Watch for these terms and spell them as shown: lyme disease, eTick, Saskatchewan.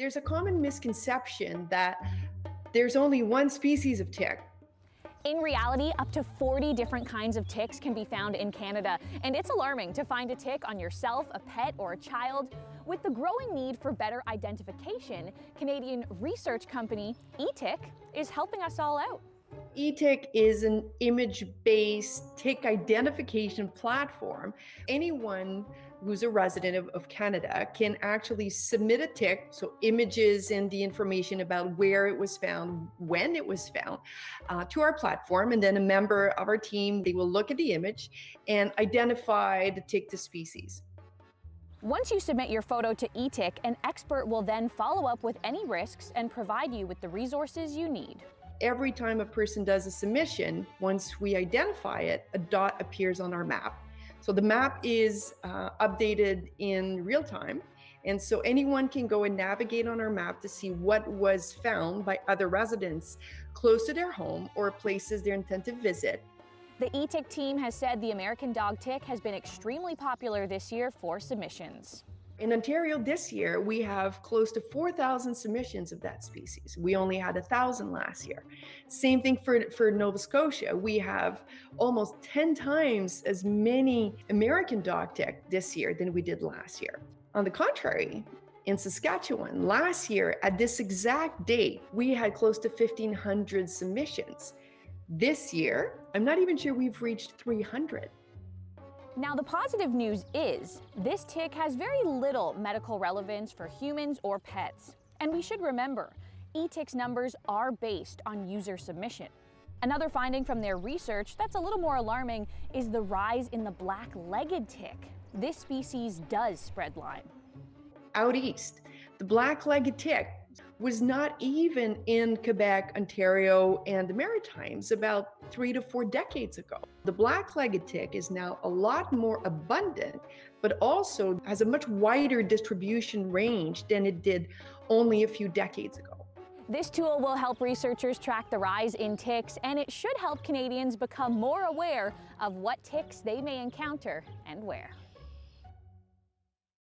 There's a common misconception that there's only one species of tick. In reality, up to 40 different kinds of ticks can be found in Canada, and it's alarming to find a tick on yourself, a pet, or a child. With the growing need for better identification, Canadian research company eTick is helping us all out. eTick is an image-based tick identification platform. Anyone who's a resident of Canada can actually submit a tick, so images and the information about where it was found, when it was found, to our platform, and then a member of our team, they will look at the image and identify the tick to species. Once you submit your photo to eTick, an expert will then follow up with any risks and provide you with the resources you need. Every time a person does a submission, once we identify it, a dot appears on our map. So the map is updated in real time. And so anyone can go and navigate on our map to see what was found by other residents close to their home or places they intend to visit. The eTick team has said the American dog tick has been extremely popular this year for submissions. In Ontario this year, we have close to 4,000 submissions of that species. We only had 1,000 last year. Same thing for Nova Scotia. We have almost 10 times as many American dog tick this year than we did last year. On the contrary, in Saskatchewan, last year at this exact date, we had close to 1,500 submissions. This year, I'm not even sure we've reached 300. Now, the positive news is this tick has very little medical relevance for humans or pets. And we should remember, eTick's numbers are based on user submission. Another finding from their research that's a little more alarming is the rise in the black-legged tick. This species does spread Lyme. Out east, the black-legged tick was not even in Quebec, Ontario, and the Maritimes about 3 to 4 decades ago. The black-legged tick is now a lot more abundant, but also has a much wider distribution range than it did only a few decades ago. This tool will help researchers track the rise in ticks, and it should help Canadians become more aware of what ticks they may encounter and where.